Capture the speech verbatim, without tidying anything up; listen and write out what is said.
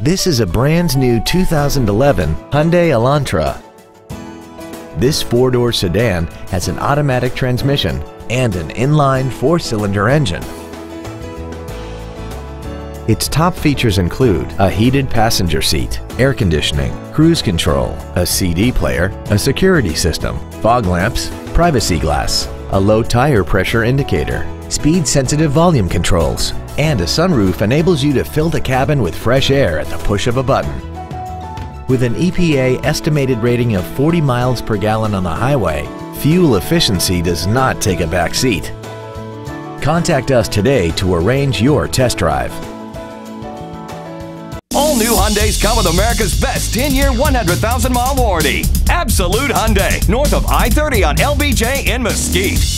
This is a brand new two thousand eleven Hyundai Elantra. This four-door sedan has an automatic transmission and an inline four-cylinder engine. Its top features include a heated passenger seat, air conditioning, cruise control, a C D player, a security system, fog lamps, privacy glass, a low tire pressure indicator, speed-sensitive volume controls, and a sunroof enables you to fill the cabin with fresh air at the push of a button. With an E P A estimated rating of forty miles per gallon on the highway, fuel efficiency does not take a back seat. Contact us today to arrange your test drive. All new Hyundais come with America's best ten-year, one hundred thousand mile warranty. Absolute Hyundai, north of I thirty on L B J in Mesquite.